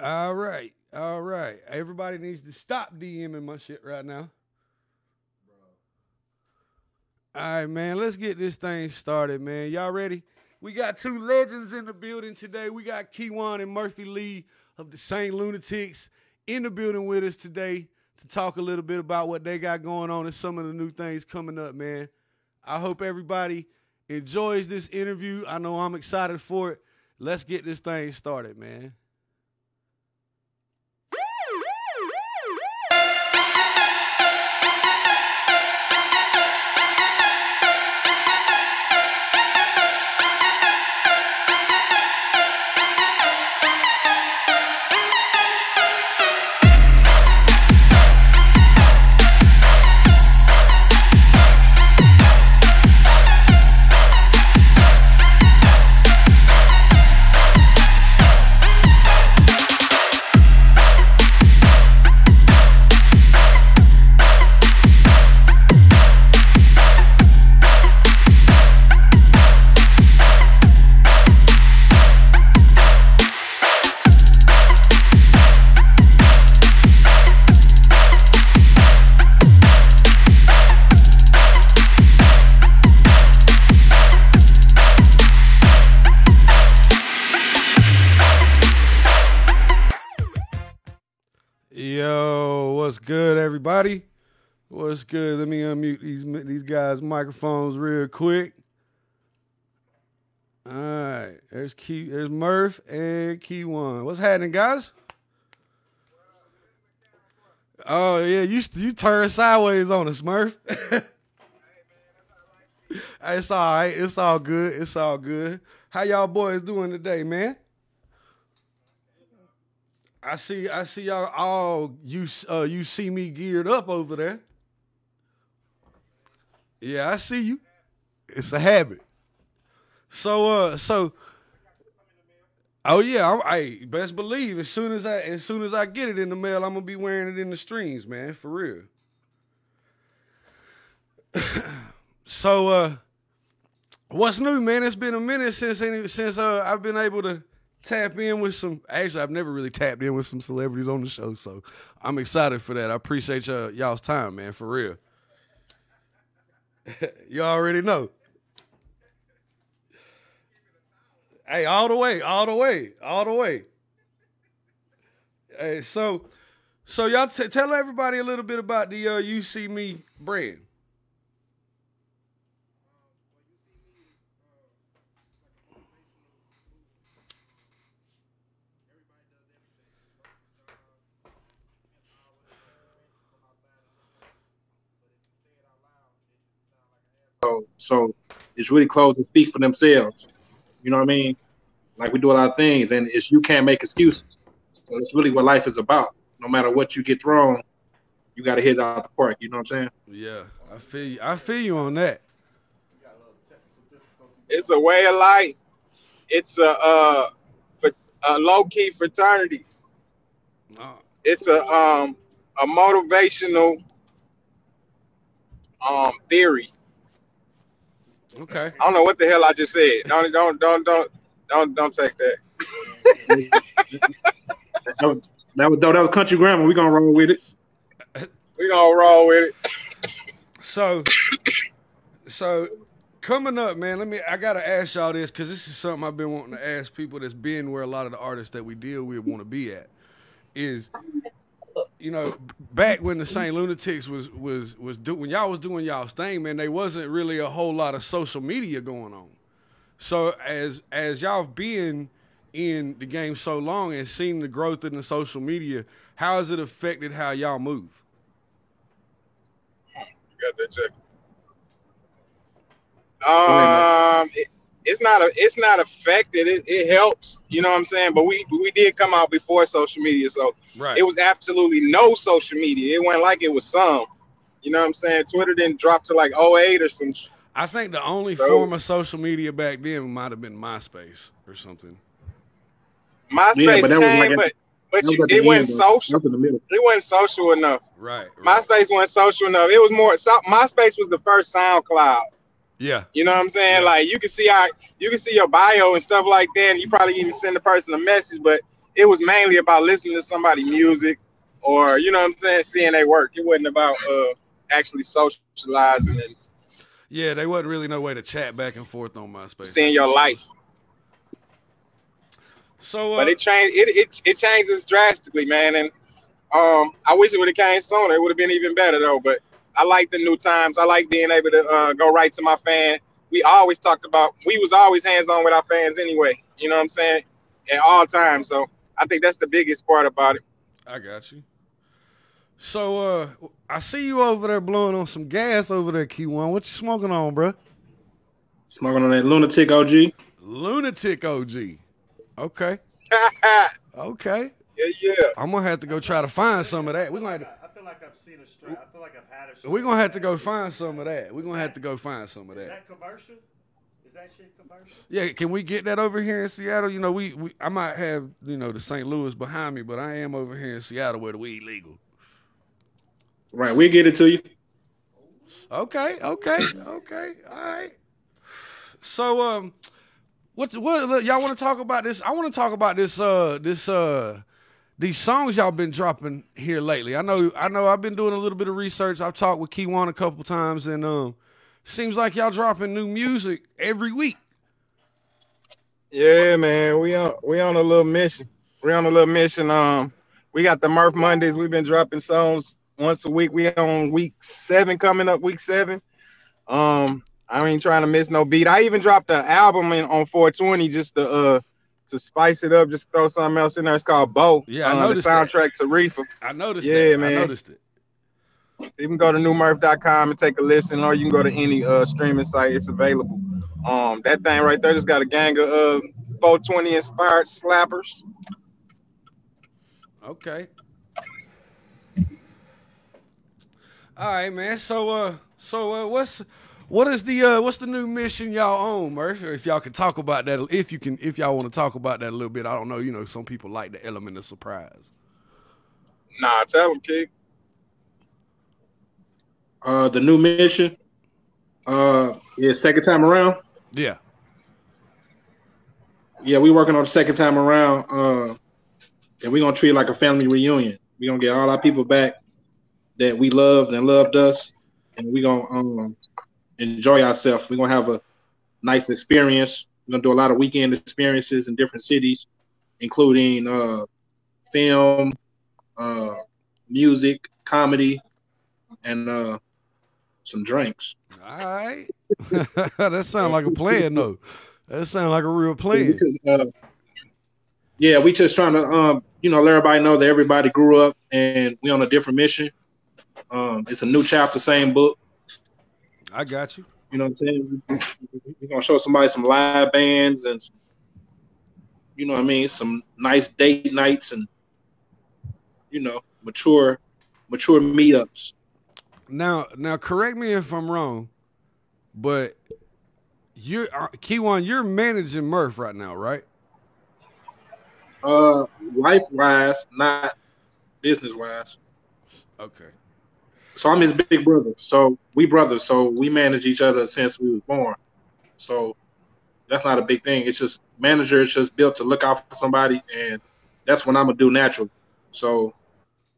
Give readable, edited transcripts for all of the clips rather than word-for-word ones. All right. All right. Everybody needs to stop DMing my shit right now. All right, man. Let's get this thing started, man. Y'all ready? We got two legends in the building today. We got Kyjuan and Murphy Lee of the St. Lunatics in the building with us today to talk a little bit about what they got going on and some of the new things coming up, man. I hope everybody enjoys this interview. I know I'm excited for it. Let's get this thing started, man. Everybody, what's good? Let me unmute these guys' microphones real quick. All right, there's Murph and Kyjuan. What's happening, guys? Oh yeah, you turn sideways on us, Murph. It's all right. It's all good. It's all good. How y'all boys doing today, man? I see y'all all you see me geared up over there. Yeah, I see you. It's a habit. So oh yeah, I best believe as soon as I get it in the mail, I'm gonna be wearing it in the streams, man, for real. So what's new, man? It's been a minute since I've been able to tap in with some. Actually, I've never really tapped in with some celebrities on the show, so I'm excited for that. I appreciate y'all's time, man, for real. You already know. Hey, all the way. Hey, so y'all tell everybody a little bit about the You See Me brand. So it's really close to speak for themselves. You know what I mean? Like, we do a lot of things, and it's, you can't make excuses. So it's really what life is about. No matter what you get thrown, you got to hit it out the park. You know what I'm saying? Yeah, I feel you. I feel you on that. It's a way of life. It's a low-key fraternity. Oh. It's a motivational theory. Okay. I don't know what the hell I just said. Don't take that. that was country grammar. We gonna roll with it. So coming up, man. I gotta ask y'all this, because this is something I've been wanting to ask people that's been where a lot of the artists that we deal with want to be at. Is, you know, back when the St. Lunatics when y'all was doing y'all's thing, man, there wasn't really a whole lot of social media going on. So as y'all been in the game so long and seen the growth in the social media, how has it affected how y'all move? You got that check. It's not affected. It helps, you know what I'm saying? But we did come out before social media, so right. It was absolutely no social media. It wasn't like it was some, you know what I'm saying? Twitter didn't drop to like 08 or some. I think the only form of social media back then might have been MySpace or something. MySpace came, but it wasn't social. It wasn't social enough. Right. MySpace wasn't social enough. It was more. MySpace was the first SoundCloud. Yeah, you know what I'm saying? Yeah. Like, you can see your bio and stuff like that, and you probably even send the person a message, but it was mainly about listening to somebody's music or, you know what I'm saying, seeing they work. It wasn't about actually socializing. And yeah, they wasn't really no way to chat back and forth on MySpace. Seeing your life. So, but it changed. It changes drastically, man. And I wish it would have came sooner. It would have been even better though. But I like the new times. I like being able to go right to my fan. We always talked about. We was always hands on with our fans anyway. You know what I'm saying? At all times. So I think that's the biggest part about it. I got you. So I see you over there blowing on some gas over there, Kyjuan. What you smoking on, bro? Smoking on that Lunatic OG. Lunatic OG. Okay. Okay. Yeah, yeah. I'm gonna have to go try to find some of that. We're gonna have to, I feel like I've seen a strap. I feel like I've had a strap. We're gonna have to go find some of that. We're gonna have to go find some of that. Is that commercial? Is that shit commercial? Yeah. Can we get that over here in Seattle? You know, we I might have, you know, the St. Louis behind me, but I am over here in Seattle where the weed legal. Right. We get it to you. Okay. Okay. Okay. All right. So what y'all want to talk about this? I want to talk about this these songs y'all been dropping here lately. I know I've been doing a little bit of research. I've talked with Kyjuan a couple times, and seems like y'all dropping new music every week. Yeah, man, we on a little mission. We on a little mission. We got the Murph Mondays. We've been dropping songs once a week. We on week 7 coming up, week 7. I ain't trying to miss no beat. I even dropped an album on 420 just to spice it up, just throw something else in there. It's called Bo. Yeah, I noticed the soundtrack that. To Reefer. I noticed yeah, that. Man. I noticed it. You can go to newmurf.com and take a listen, or you can go to any streaming site. It's available. That thing right there just got a gang of 420 inspired slappers. Okay. All right, man. So what's the new mission y'all on, Murph? If y'all can talk about that, if y'all want to talk about that a little bit, I don't know. You know, some people like the element of surprise. Nah, tell them, kid. The new mission. Yeah, second time around. Yeah. Yeah, we working on the second time around, and we gonna treat it like a family reunion. We gonna get all our people back that we loved and loved us, and we gonna enjoy ourselves. We're gonna have a nice experience. We're gonna do a lot of weekend experiences in different cities, including film, music, comedy, and some drinks. All right. That sounds like a plan, though. That sounds like a real plan. Yeah, we just trying to you know, let everybody know that everybody grew up and we on a different mission. It's a new chapter, same book. I got you. You know what I'm saying? We're going to show somebody some live bands and, some, you know what I mean, some nice date nights and, you know, mature meetups. Now, correct me if I'm wrong, but Kyjuan, you're managing Murph right now, right? Life-wise, not business-wise. Okay. So I'm his big brother. So we brothers. So we manage each other since we was born. So that's not a big thing. It's just manager. It's just built to look out for somebody, and that's what I'm gonna do naturally. So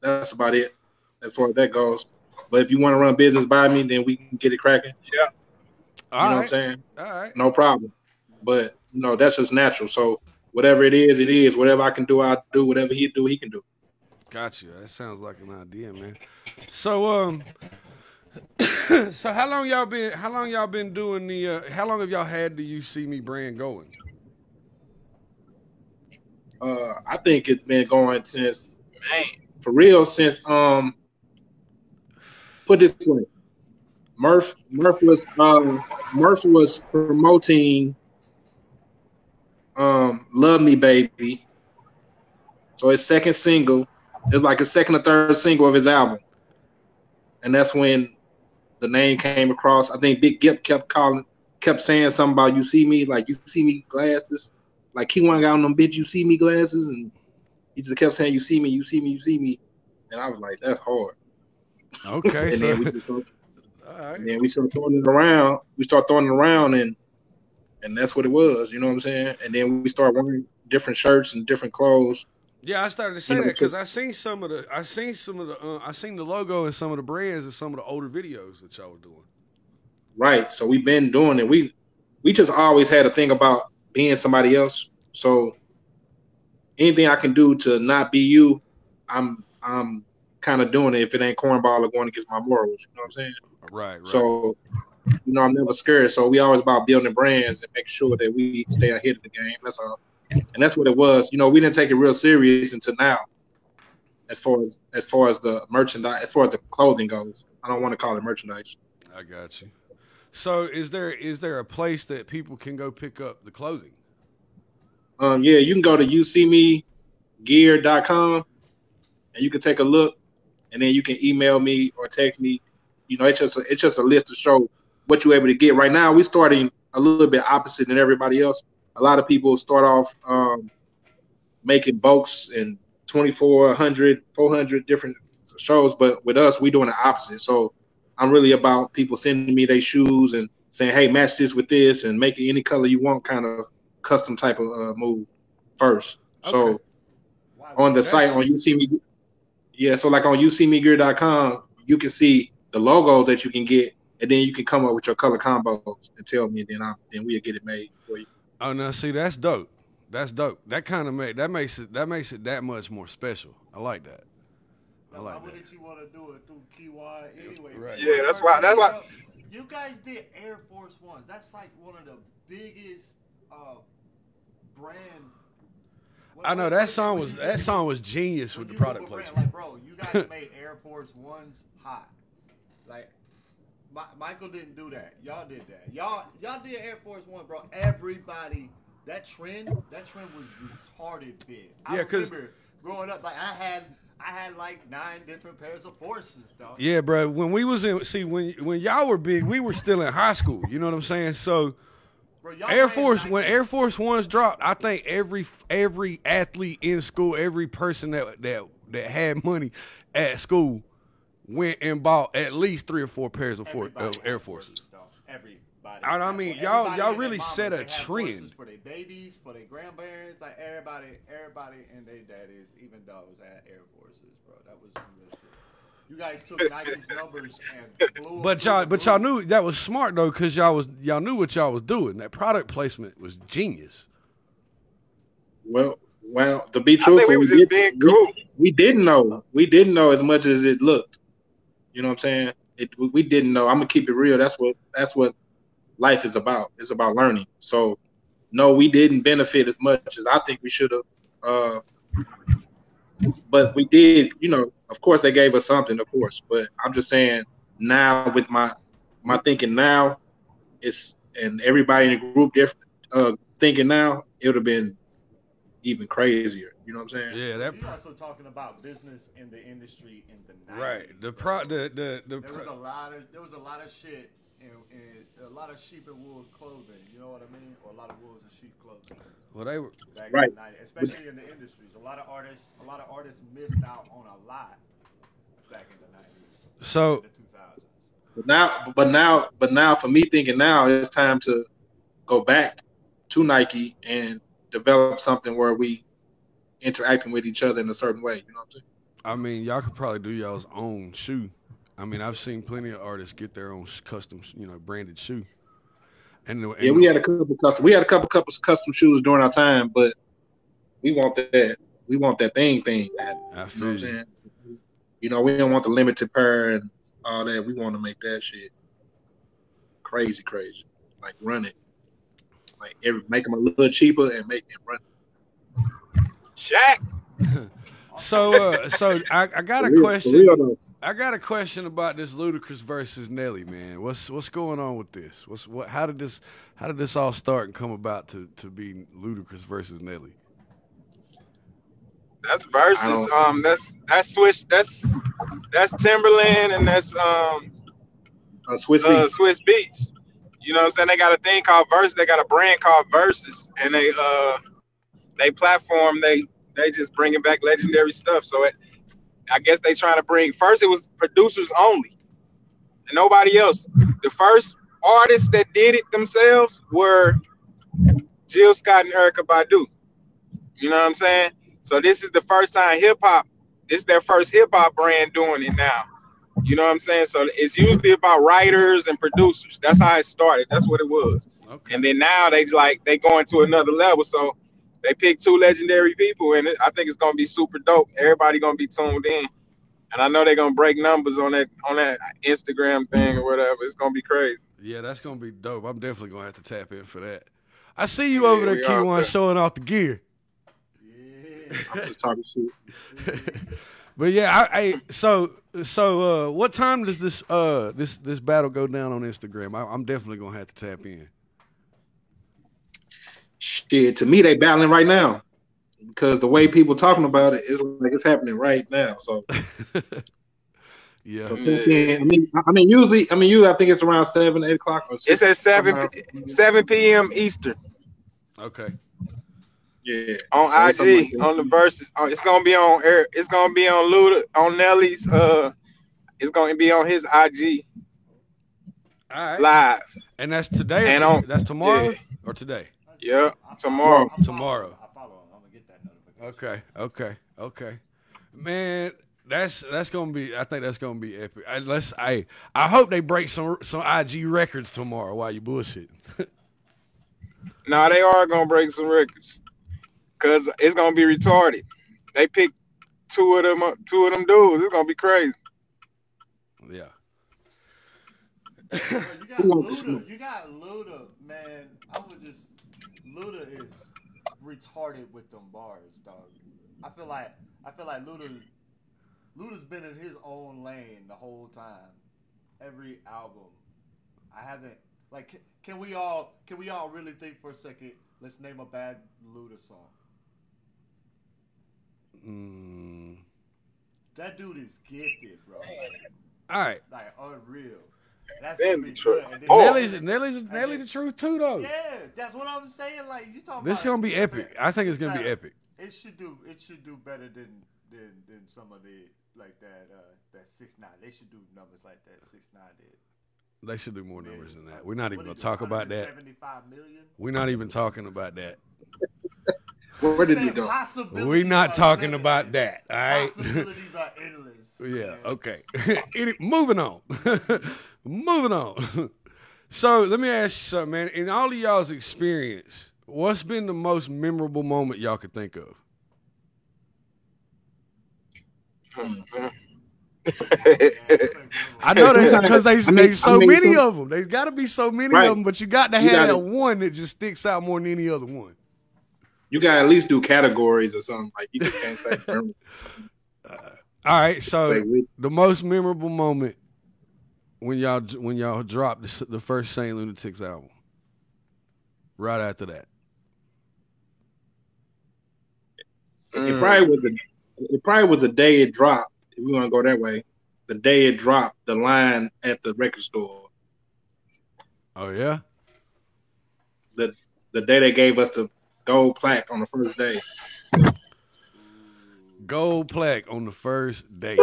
that's about it as far as that goes. But if you want to run business by me, then we can get it cracking. Yeah. All you know right. What I'm saying? All right. No problem. But you know, that's just natural. So whatever it is, it is. Whatever I can do, I do. Whatever he do, he can do. Gotcha. That sounds like an idea, man. So, so how long y'all been doing the, how long have y'all had the You See Me brand going? I think it's been going since, man, for real, since, put it this way, Murph was promoting, Love Me Baby. So his second single, it's like a second or third single of his album. And that's when the name came across. I think Big Gipp kept saying something about You See Me, like You See Me glasses. Like Kyjuan got on them bitch You See Me glasses, and he just kept saying You See Me, You See Me, You See Me. And I was like, that's hard. Okay. And then we just started, all right. And then we started throwing it around. We start throwing it around, and that's what it was, you know what I'm saying? And then we start wearing different shirts and different clothes Yeah, I started to say that because I seen the logo and some of the brands and some of the older videos that y'all were doing. Right. So we've been doing it. We just always had a thing about being somebody else. So anything I can do to not be you, I'm kind of doing it if it ain't cornball or going against my morals. You know what I'm saying? Right. Right. So you know, I'm never scared. So we always about building brands and making sure that we stay ahead of the game. That's all. And that's what it was. You know, we didn't take it real serious until now. As far as the merchandise, as far as the clothing goes, I don't want to call it merchandise. I got you. So is there a place that people can go pick up the clothing? Yeah, you can go to UCMEgear.com and you can take a look, and then you can email me or text me. You know, it's just a list to show what you're able to get. Right now, we're starting a little bit opposite than everybody else. A lot of people start off making bulks and 2,400, 400 different shows, but with us, we're doing the opposite. So I'm really about people sending me their shoes and saying, hey, match this with this and make it any color you want, kind of custom type of move first. Okay. So wow, on the site, on UCME, yeah, so like on UCMegear.com, you can see the logos that you can get, and then you can come up with your color combos and tell me, and then we'll get it made for you. Oh no! See, that's dope. That's dope. That kind of makes it that much more special. I like that. I like that. Did you want to do it through Kyjuan anyway? Right. Yeah, that's why. That's why. You guys did Air Force One. That's like one of the biggest brand. I know that song was genius with the product placement. Like, bro, you guys made Air Force Ones hot. Like. Michael didn't do that. Y'all did that. Y'all did Air Force One, bro. Everybody, that trend was retarded big. I remember growing up, like I had like 9 different pairs of forces, though. Yeah, bro. When we was in, see, when y'all were big, we were still in high school. You know what I'm saying? So, bro, when Air Force Ones dropped, I think every athlete in school, every person that had money at school, went and bought at least 3 or 4 pairs of Air Forces. Everybody. I mean, y'all really set a trend for their babies, for their grandparents, like everybody, and their daddies. Even dogs had Air Forces, bro. That was ridiculous. You guys took Nike's numbers and blew. But y'all knew that was smart though, cause y'all knew what y'all was doing. That product placement was genius. Well, to be truthful, we didn't know. We didn't know as much as it looked. You know what I'm saying? We didn't know. I'm gonna keep it real. That's what life is about. It's about learning. So, no, we didn't benefit as much as I think we should have. But we did. You know, of course, they gave us something. Of course, but I'm just saying now with my thinking now, it's and everybody in the group thinking now, it would have been even crazier. You know what I'm saying? Yeah, that. You're also talking about business in the industry in the 90s. Right. There was a lot of shit and a lot of sheep and wool clothing. You know what I mean? Or a lot of wolves and sheep clothing. Well, they were back right, in the 90s, especially in the industries. A lot of artists missed out on a lot back in the 90s. So. The 2000s. But now, for me thinking now, it's time to go back to Nike and develop something where we. Interacting with each other in a certain way, you know what I'm saying? I mean, y'all could probably do y'all's own shoe. I mean, I've seen plenty of artists get their own custom, you know, branded shoe. And yeah, we had a couple custom shoes during our time, but we want that thing. That, I feel you. Know what I'm saying? You know, we don't want the limited pair and all that. We want to make that shit crazy, like run it, like make them a little cheaper and make them run it. Shaq. So I got a question. I got a question about this Ludacris versus Nelly, man. What's going on with this? How did this all start and come about to be Ludacris versus Nelly? That's Versus. That's Swiss. That's Timberland and that's Swiss Beats. Swiss Beats. You know what I'm saying? They got a thing called Versus. They got a brand called Versus, and they platform, they just bringing back legendary stuff. So I guess they trying to bring, first it was producers only and nobody else. The first artists that did it themselves were Jill Scott and Erykah Badu. You know what I'm saying? So this is the first time hip-hop, this is their first hip-hop brand doing it now. You know what I'm saying? So it's usually about writers and producers. That's how it started. That's what it was. Okay. And then now they like they going to another level. So they picked two legendary people, and I think it's gonna be super dope. Everybody gonna be tuned in, and I know they're gonna break numbers on that Instagram thing or whatever. It's gonna be crazy. Yeah, that's gonna be dope. I'm definitely gonna have to tap in for that. I see you over there, Kyjuan, showing off the gear. Yeah, I'm just talking shit. But yeah, so what time does this this battle go down on Instagram? I'm definitely gonna have to tap in. Shit, to me they battling right now because the way people talking about it is like it's happening right now. So yeah, so in, I mean usually I think it's around 7, 8 o'clock or 6. It's at 7 p.m. Eastern. Okay. Yeah, on so IG, like on the Versus, it's gonna be on air. It's gonna be on Luda, on Nelly's. It's gonna be on his IG. All right. Live. And that's today. And that's tomorrow, yeah. Or today. Yeah, tomorrow. Tomorrow. I follow. I'm gonna get that notification. Okay. Okay. Man, that's gonna be. I think that's gonna be epic. Unless I hope they break some IG records tomorrow. While you bullshitting. Nah, they are gonna break some records. Cause it's gonna be retarded. They picked two of them dudes. It's gonna be crazy. Yeah. You got Luda, man. Luda is retarded with them bars, dog. I feel like Luda's been in his own lane the whole time. Every album, I haven't like. Can we all really think for a second? Let's name a bad Luda song. Mm. That dude is gifted, bro. Like, all right, like unreal. That's gonna be good. And then, Nelly's the truth too, though. Yeah, that's what I'm saying. Like you talking this about, this gonna be epic. I think it's gonna be epic. It should do better than some of the like that 6ix9ine. They should do numbers like that 6ix9ine did. They should do more numbers than that. We're not even going to talk about that. We're not even talking about that. Where did he go? We're not talking about that, all right? Possibilities are endless. Yeah, okay. Moving on. Moving on. So let me ask you something, man. In all of y'all's experience, what's been the most memorable moment y'all could think of? I know that's because there's so many of them. There's got to be so many of them, but you got to have that one that just sticks out more than any other one. You got to at least do categories or something. Like you just can't say. All right, so the most memorable moment when y'all dropped the first St. Lunatics album. Right after that, it probably was the day it dropped. If we want to go that way, the day it dropped, the line at the record store. Oh yeah. The day they gave us the gold plaque on the first day. Gold plaque on the first day.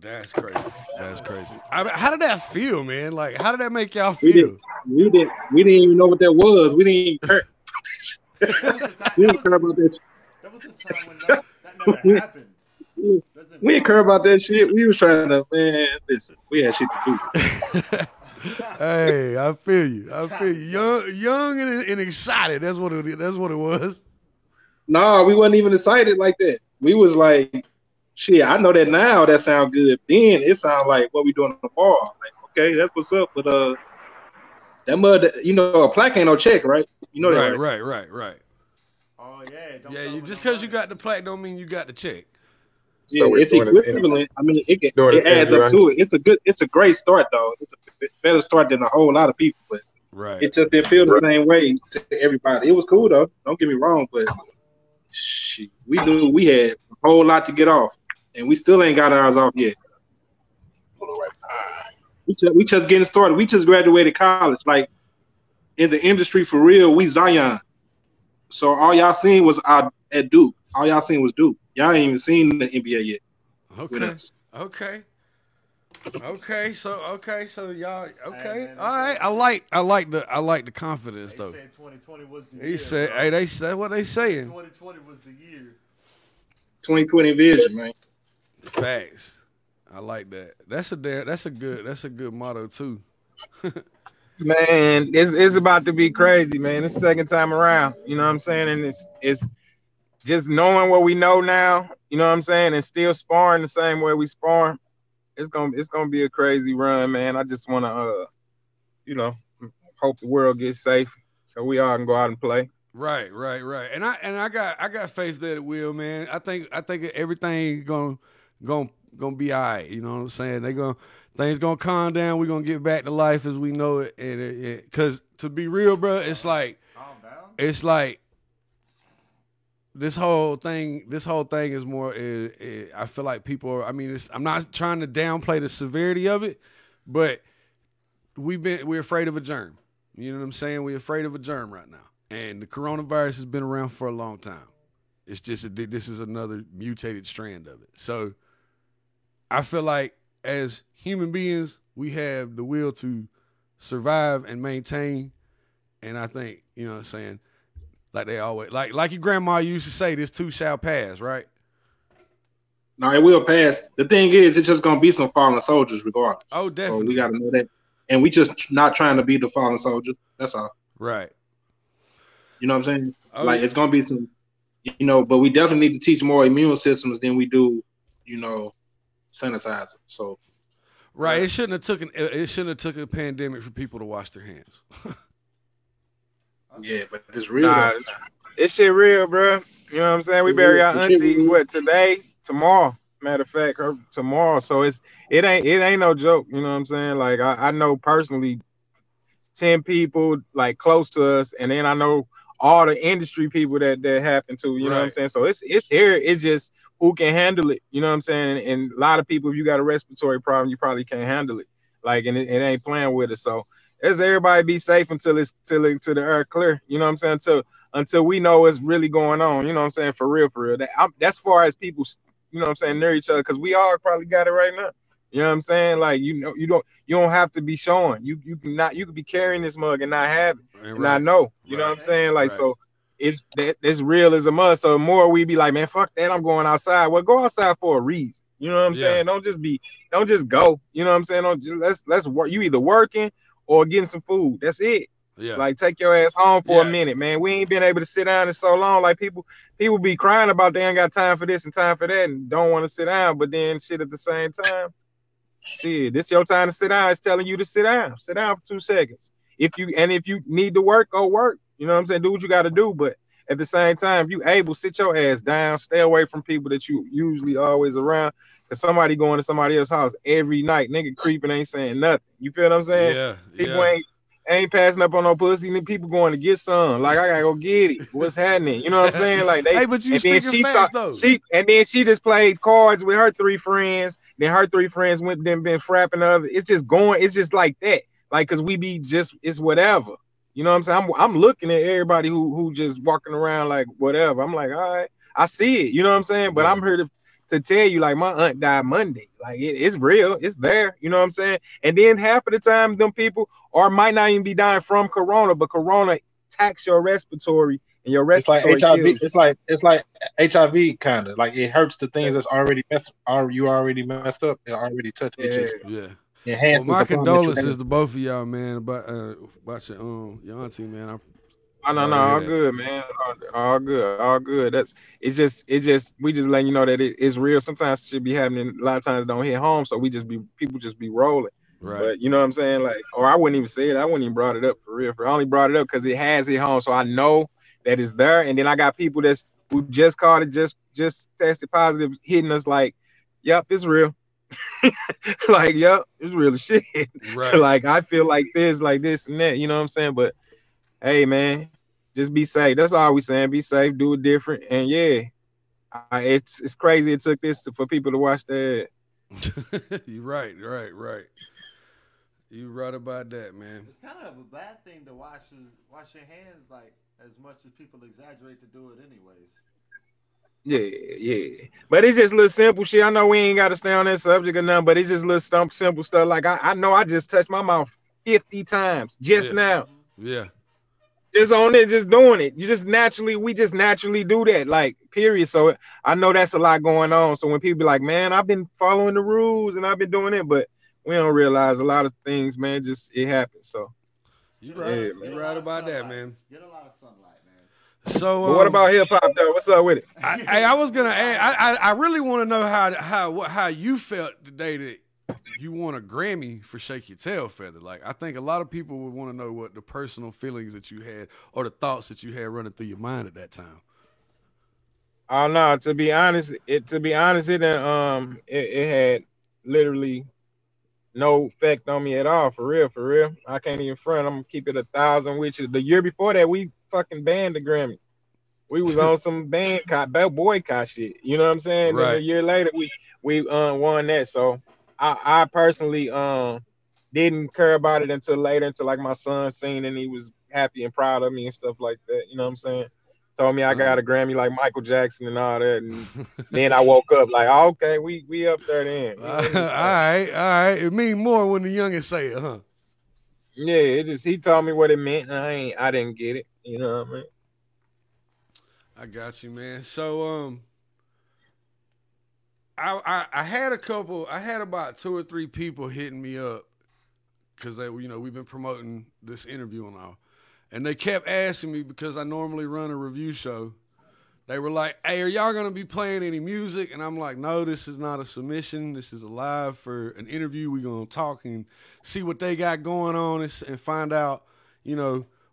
That's crazy. That's crazy. I mean, how did that feel, man? Like, how did that make y'all feel? We didn't even know what that was. We didn't care. We didn't care about that. That was the time when that never happened. We didn't care about that shit. We was trying to, man, listen, we had shit to do. Hey, I feel you. I feel you. Young and excited. That's what it was. No, we wasn't even excited like that. We was like, shit, I know that now that sound good. Then it sound like what we doing tomorrow. Like, okay, that's what's up. But that mud, you know, a plaque ain't no check, right? You know that. Right. Oh yeah. Yeah, just because you got the plaque don't mean you got the check. So yeah, it's equivalent. I mean, it adds up to it. It's a great start though. It's a better start than a whole lot of people, but right. It just didn't feel the same way to everybody. It was cool though. Don't get me wrong, but shit, we knew we had a whole lot to get off, and we still ain't got ours off yet. We just getting started. We just graduated college, like in the industry for real. We Zion. So all y'all seen was at Duke. All y'all seen was Duke. Y'all ain't even seen the NBA yet. Okay. Okay. Okay, so y'all, okay, all right. I like the confidence though. They said 2020 was the year. He said, "Hey, they said what they saying." 2020 was the year. 2020 vision, man. Facts. I like that. That's a good motto too. Man, it's about to be crazy, man. It's the second time around. You know what I'm saying? And it's just knowing what we know now. You know what I'm saying? And still sparring the same way we sparring. It's gonna be a crazy run, man. I just wanna you know, hope the world gets safe so we all can go out and play. Right. And I got faith that it will, man. I think everything gonna be all right. You know what I'm saying? Things gonna calm down. We're gonna get back to life as we know it. And cause to be real, bro, it's like this whole thing is more. I feel like people are, I mean, I'm not trying to downplay the severity of it, but we're afraid of a germ. You know what I'm saying? We're afraid of a germ right now, and the coronavirus has been around for a long time. It's just this is another mutated strand of it. So I feel like as human beings, we have the will to survive and maintain, and I think, you know what I'm saying. Like they always, like your grandma used to say, this too shall pass, right? No, it will pass. The thing is, it's just gonna be some fallen soldiers regardless. Oh, definitely. So we gotta know that, and we just not trying to be the fallen soldier. That's all. Right. You know what I'm saying? Oh, like yeah. It's gonna be some, you know, but we definitely need to teach more immune systems than we do, you know, sanitizer. So. Right. It shouldn't have took a pandemic for people to wash their hands. Yeah, but it's real. Nah, it's shit real, bro. You know what I'm saying? We bury our auntie what today, tomorrow. Matter of fact, her tomorrow. So it ain't no joke. You know what I'm saying? Like I know personally 10 people like close to us, and then I know all the industry people that happened to. You know what I'm saying? So it's here. It's just who can handle it. You know what I'm saying? And a lot of people, if you got a respiratory problem, you probably can't handle it. Like and it ain't playing with it. So. Let's everybody be safe until the air clear. You know what I'm saying? Until we know what's really going on. You know what I'm saying? For real. That's far as people, you know what I'm saying, near each other, because we all probably got it right now. You know what I'm saying? Like you know, you don't have to be showing. You could be carrying this mug and not have it, right, and not know. You know what I'm saying? Like so, it's real as a must. So the more we be like, man, fuck that, I'm going outside. Well, go outside for a reason. You know what I'm saying? Don't just go. You know what I'm saying? Let's work. You either working or getting some food. That's it. Yeah. Like take your ass home for a minute, man. We ain't been able to sit down in so long. Like people be crying about they ain't got time for this and time for that and don't want to sit down. But then shit at the same time, shit, this your time to sit down. It's telling you to sit down. Sit down for 2 seconds. If you need to work, go work. You know what I'm saying? Do what you got to do. But at the same time, if you able, sit your ass down. Stay away from people that you usually always around. Cause somebody going to somebody else's house every night, nigga creeping ain't saying nothing. You feel what I'm saying? Yeah. People ain't passing up on no pussy. People going to get some. Like I gotta go get it. What's happening? You know what I'm saying? Like they. Hey, but you speaking fast though. And then she just played cards with her three friends. Then her three friends went then been frapping the other. It's just going. It's just like that. Like cause we be just it's whatever. You know what I'm saying? I'm looking at everybody who just walking around like whatever. I'm like, all right, I see it. You know what I'm saying? But I'm here to tell you, like, my aunt died Monday. Like, it's real. It's there. You know what I'm saying? And then half of the time, them people might not even be dying from corona, but corona attacks your respiratory and your respiratory. It's like HIV. Kills. It's like HIV kind of. Like, it hurts the things that's already messed up and already touched. Yeah. Well, my condolences to both of y'all, man, about your auntie, man. No, all good, man. All good. It's just we just letting you know that it's real. Sometimes it should be happening. A lot of times it don't hit home, so people just be rolling. Right. But you know what I'm saying? Like, or I wouldn't even say it. I wouldn't even brought it up for real. I only brought it up because it has hit home, so I know that it's there. And then I got people who just called it, just tested positive, hitting us like, yep, it's real. Like, yep, it's real as shit. Right. Like I feel like this and that. You know what I'm saying? But hey, man. Just be safe. That's all we saying. Be safe. Do it different. And yeah, it's crazy. It took this for people to watch that. You're right. You're right about that, man. It's kind of a bad thing to wash your hands like as much as people exaggerate to do it, anyways. Yeah. But it's just little simple shit. I know we ain't got to stay on that subject or nothing, but it's just little simple stuff. Like, I know I just touched my mouth 50 times just now. Yeah. Just on it, just doing it. You just naturally, we just naturally do that, like, period. So I know that's a lot going on. So when people be like, man, I've been following the rules and I've been doing it, but we don't realize a lot of things, man, just it happens. So you're right. Yeah, you're right about that, man. Get a lot of sunlight, man. So what about hip hop though? What's up with it? I was gonna add, I really want to know how you felt the day that you won a Grammy for Shake Your Tail Feather. Like, I think a lot of people would want to know what the personal feelings that you had or the thoughts that you had running through your mind at that time. Oh no, to be honest, it had literally no effect on me at all, for real. I can't even front. I'm gonna keep it 1,000 with you. The year before that, we fucking banned the Grammys. We was on some boycott shit. You know what I'm saying? Right. Then a year later, we won that. So I personally didn't care about it until like my son seen and he was happy and proud of me and stuff like that. You know what I'm saying? Told me I got a Grammy like Michael Jackson and all that, and then I woke up like, oh, okay, we up there then. All right. It mean more when the youngest say it, huh? Yeah, it just he told me what it meant, and I didn't get it. You know what I mean? I got you, man. So I had a couple. I had about 2 or 3 people hitting me up because we've been promoting this interview and all. And they kept asking me because I normally run a review show. They were like, hey, are y'all going to be playing any music? And I'm like, no, this is not a submission. This is a live for an interview. We're going to talk and see what they got going on and find out,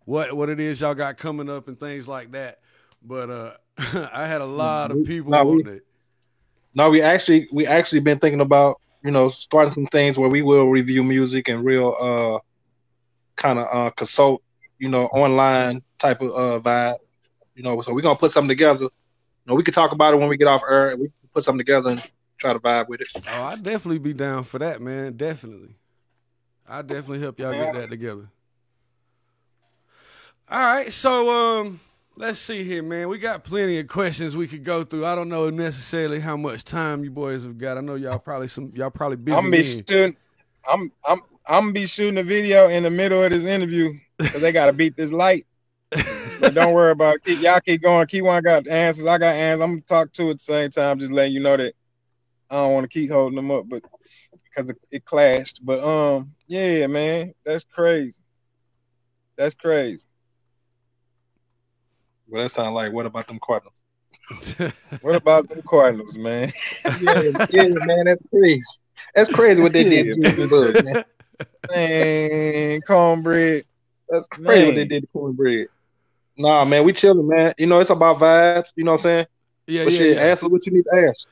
what it is y'all got coming up and things like that. But I had a lot of people on it. No, we actually been thinking about, starting some things where we will review music and real kind of consult, online type of vibe, so we're going to put something together. We could talk about it when we get off air, and we can put something together and try to vibe with it. Oh, I'd definitely be down for that, man. Definitely. I'll definitely help y'all get that together. All right. So, let's see here, man. We got plenty of questions we could go through. I don't know necessarily how much time you boys have got. I know y'all probably busy. I'm be shooting a video in the middle of this interview because they gotta beat this light. But don't worry about it. Y'all keep going. Kyjuan got answers. I got answers. I'm gonna talk to it at the same time, just letting you know that I don't want to keep holding them up, but because it clashed. But yeah, man, that's crazy. That's crazy. Well, that sounds like what about them Cardinals? What about them Cardinals, man? yeah, man, that's crazy. That's crazy what they did to the bug, man. Man, cornbread. That's crazy what they did to cornbread. Nah, man, we chilling, man. It's about vibes. You know what I'm saying? Yeah, but shit, ask us what you need to ask.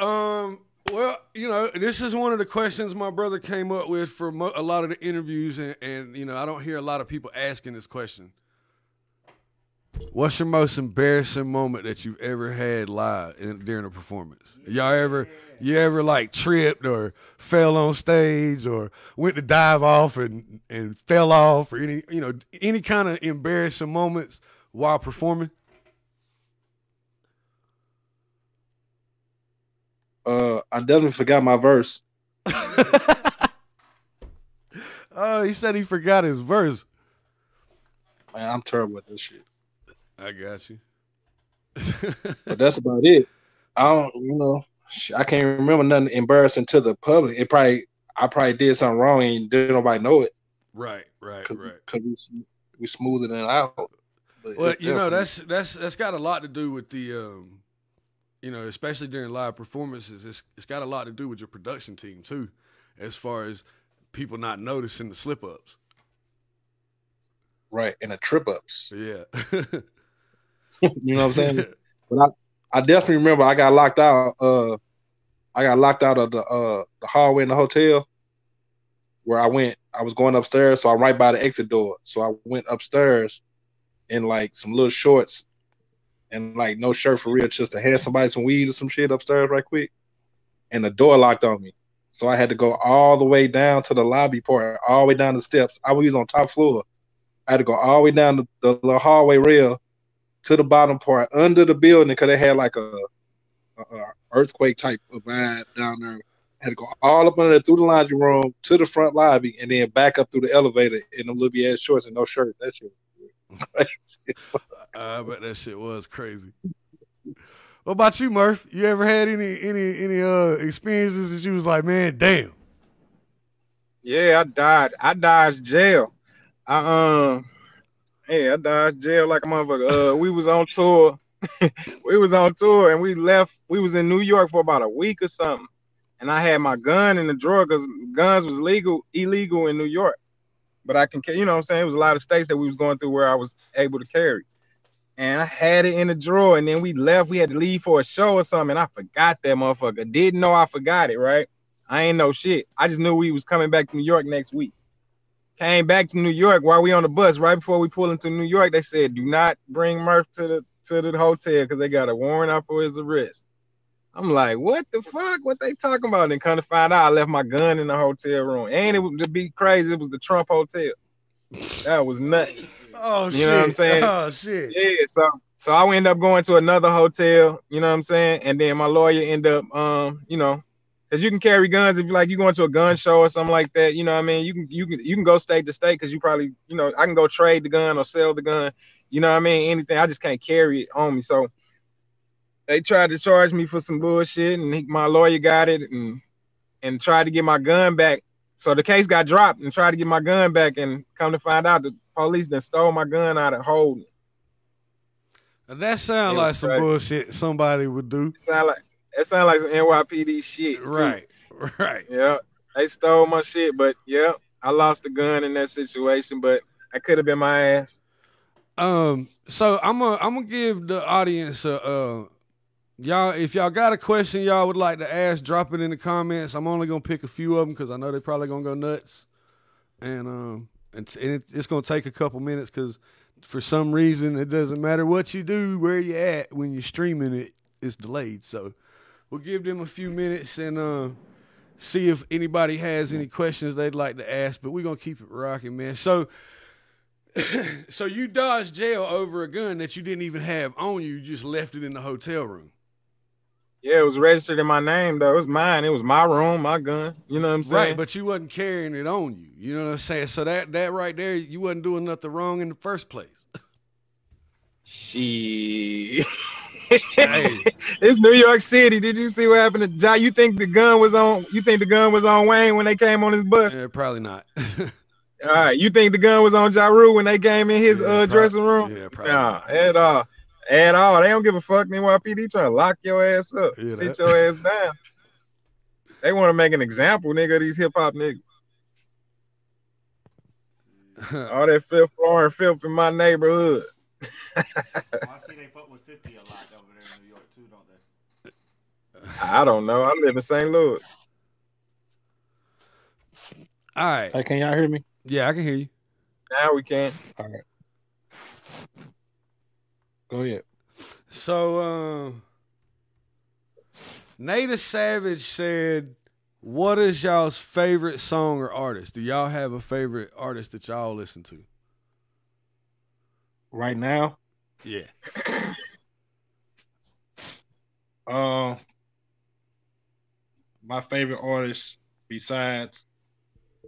Well, this is one of the questions my brother came up with for a lot of the interviews, and I don't hear a lot of people asking this question. What's your most embarrassing moment that you've ever had live during a performance? You ever like tripped or fell on stage or went to dive off and fell off or any kind of embarrassing moments while performing? I definitely forgot my verse. Oh, he said he forgot his verse. Man, I'm terrible at this shit. I got you. But that's about it. I don't, I can't remember nothing embarrassing to the public. I probably did something wrong and didn't nobody know it. Right. Because we smoothed it out. But well, that's got a lot to do with the, especially during live performances, it's got a lot to do with your production team too, as far as people not noticing the slip ups. Right, and the trip ups. Yeah. You know what I'm saying? But I definitely remember I got locked out. I got locked out of the hallway in the hotel where I was going upstairs, so I'm right by the exit door. So I went upstairs in like some little shorts and like no shirt for real, just to hand somebody some weed or some shit upstairs right quick. And the door locked on me. So I had to go all the way down to the lobby part, all the way down the steps. I was on top floor. I had to go all the way down the hallway rail to the bottom part under the building because they had like a earthquake type of vibe down there. Had to go all up under there through the laundry room to the front lobby and then back up through the elevator in them little ass shorts and no shirt. That shit was crazy. I bet that shit was crazy. What about you, Murph? You ever had any experiences that you was like, man, damn? Yeah, I dodged jail. I dodged jail like a motherfucker. We was on tour. And we left. We was in New York for about a week or something. And I had my gun in the drawer because guns was illegal in New York. But I can, you know what I'm saying? It was a lot of states that we was going through where I was able to carry. And I had it in the drawer. And then we left. We had to leave for a show or something. And I forgot that motherfucker. Didn't know I forgot it, right? I ain't know shit. I just knew we was coming back to New York next week. Came back to New York while we on the bus. Right before we pull into New York, they said, do not bring Murph to the hotel because they got a warrant out for his arrest. I'm like, what the fuck? What they talking about? And then come to find out, I left my gun in the hotel room. And it was, to be crazy, it was the Trump Hotel. That was nuts. Oh, shit. You know what I'm saying? Oh, shit. Yeah, so I ended up going to another hotel, you know what I'm saying? And then my lawyer ended up, you know, because you can carry guns if you like, you going to a gun show or something like that, you know what I mean? You can go state to state because you probably, you know, I can go trade the gun or sell the gun, you know what I mean? Anything. I just can't carry it on me, so. They tried to charge me for some bullshit, and my lawyer got it and tried to get my gun back. So the case got dropped and tried to get my gun back, and come to find out the police then stole my gun out of holding. That sounds like some bullshit somebody would do. It sound like some NYPD shit. Right, too. Right. Yeah, they stole my shit, but yeah, I lost the gun in that situation, but that could have been my ass. So I'm gonna give the audience y'all, if y'all got a question y'all would like to ask, drop it in the comments. I'm only gonna pick a few of them because I know they're probably gonna go nuts, and it's gonna take a couple minutes because for some reason it doesn't matter what you do, where you at when you're streaming it, it's delayed. So we'll give them a few minutes and see if anybody has any questions they'd like to ask. But we're gonna keep it rocking, man. So. So you dodged jail over a gun that you didn't even have on you. You just left it in the hotel room. Yeah, it was registered in my name, though. It was mine. It was my room, my gun. You know what I'm saying? Right, but you wasn't carrying it on you. You know what I'm saying? So that right there, you wasn't doing nothing wrong in the first place. Shit. Hey. It's New York City. Did you see what happened to Jai? You think the gun was on Wayne when they came on his bus? Yeah, probably not. All right, you think the gun was on Ja Rule when they came in his dressing room? Yeah, probably. Nah, at all. They don't give a fuck. NYPD trying to lock your ass up, yeah, sit your ass down. They want to make an example, nigga, of these hip-hop niggas. All that filth, floor and filth in my neighborhood. Well, I see they fuck with 50 a lot over there in New York, too, don't they? I don't know. I live in St. Louis. All right. Hey, can y'all hear me? Yeah, I can hear you. Now we can. All right. Go ahead. So, Nada Savage said, what is y'all's favorite song or artist? Do y'all have a favorite artist that y'all listen to? Right now? Yeah. My favorite artist besides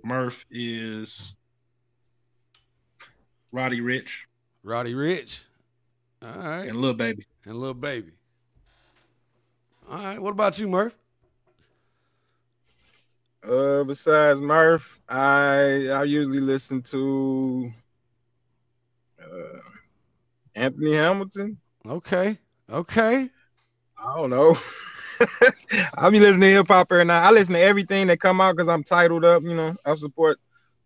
Murph is Roddy Rich. Roddy Rich. All right. And Lil Baby. All right. What about you, Murph? Besides Murph, I usually listen to Anthony Hamilton. Okay. I don't know. I be listening to hip hop every night. I listen to everything that come out because I'm titled up. You know, I support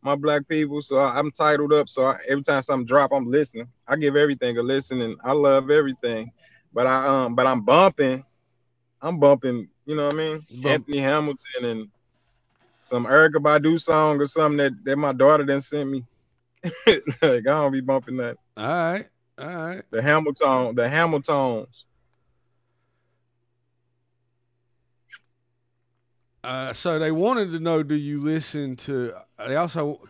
my black people, so I'm titled up. So every time something drop, I'm listening. I give everything a listen, and I love everything. But I'm bumping. You know what I mean? Anthony Hamilton and some Erykah Badu song or something that my daughter done sent me. Like I don't be bumping that. All right. The Hamiltons. So they wanted to know, do you listen to,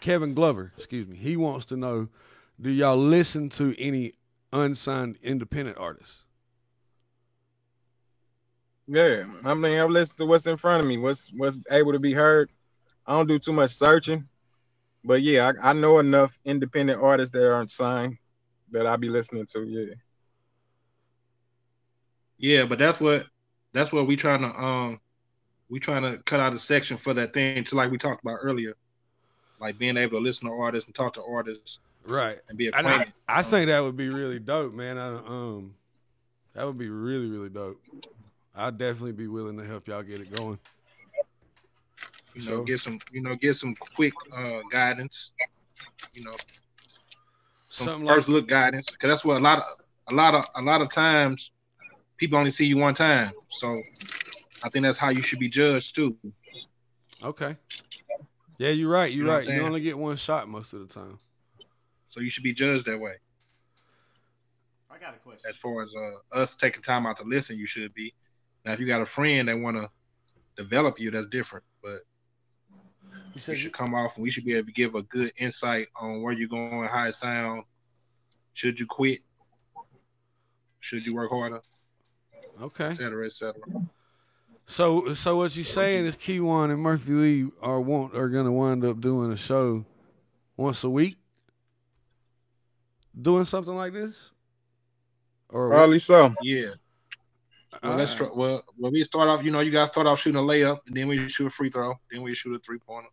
Kevin Glover, excuse me, he wants to know, do y'all listen to any unsigned independent artists. Yeah, I mean, I listen to what's in front of me, what's able to be heard. I don't do too much searching, but yeah, I know enough independent artists that aren't signed that I be listening to. Yeah. Yeah, but that's what we trying to cut out a section for that thing, just like we talked about earlier, like being able to listen to artists and talk to artists, right? And be acquainted. I think that would be really dope, man. That would be really, really dope. I'd definitely be willing to help y'all get it going. You know, get some quick guidance. You know, some first look guidance, because that's what a lot of times. People only see you one time, so I think that's how you should be judged too. Okay. Yeah, you're right. You're right. You only get one shot most of the time, so you should be judged that way. I got a question. As far as us taking time out to listen, you should be. Now, if you got a friend that want to develop you, that's different. But you should come off, and we should be able to give a good insight on where you're going, how it sound. Should you quit? Should you work harder? Okay. Et cetera, et cetera. So what you're saying is Kyjuan and Murphy Lee are gonna wind up doing a show once a week, doing something like this, or probably so. Yeah. Well, let's try. Well, when we start off, you know, you guys start off shooting a layup, and then we shoot a free throw, then we shoot a 3-pointer.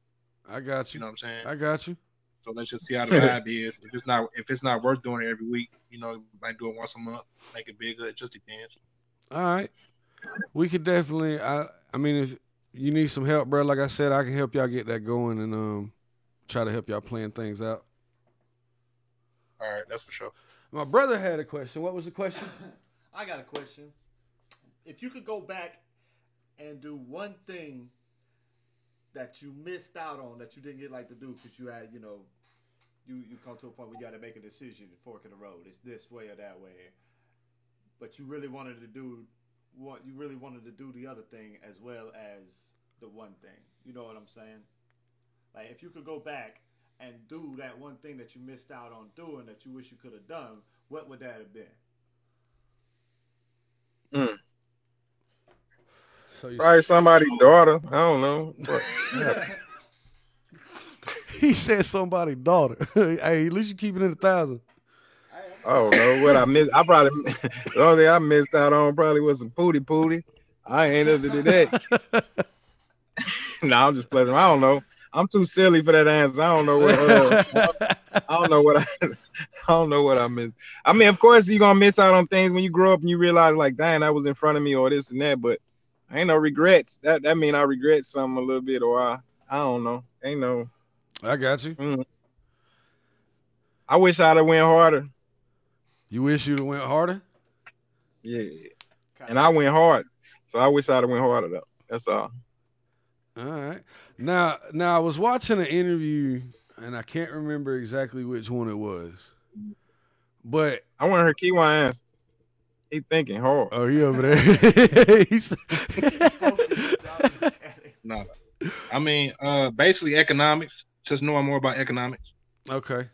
I got you. You know what I'm saying? I got you. So let's just see how the vibe is. If it's not worth doing it every week, you know, might do it once a month, make it bigger. It just depends. All right, we could definitely. I mean, if you need some help, bro, like I said, I can help y'all get that going and try to help y'all plan things out. All right, that's for sure. My brother had a question. What was the question? I got a question. If you could go back and do one thing that you missed out on that you didn't get like to do because you had, you know, you come to a point where you got to make a decision, fork in the road. It's this way or that way. But you really wanted to do the other thing as well as the one thing. You know what I'm saying? Like, if you could go back and do that one thing that you missed out on doing that you wish you could have done, what would that have been? Mm. So probably somebody's daughter. I don't know. But, yeah. He said somebody's daughter. Hey, at least you keep it in 1,000. I don't know what I missed. The only thing I missed out on probably was some pooty. I ain't ever did that. Nah, I'm just playing. I don't know. I'm too silly for that answer. I don't know what. I don't know what I missed. I mean, of course you're gonna miss out on things when you grow up and you realize like, dang, that was in front of me or this and that. But I ain't no regrets. That mean I regret something a little bit or I don't know. Ain't no. I got you. I wish I'd have went harder. You wish you'd have went harder? Yeah. And I went hard. So I wish I'd have went harder, though. That's all. All right. Now, I was watching an interview, and I can't remember exactly which one it was. But I want to hear Kyjuan ask. He thinking hard. Oh, he over there. No. I mean, basically economics. Just knowing more about economics. Okay.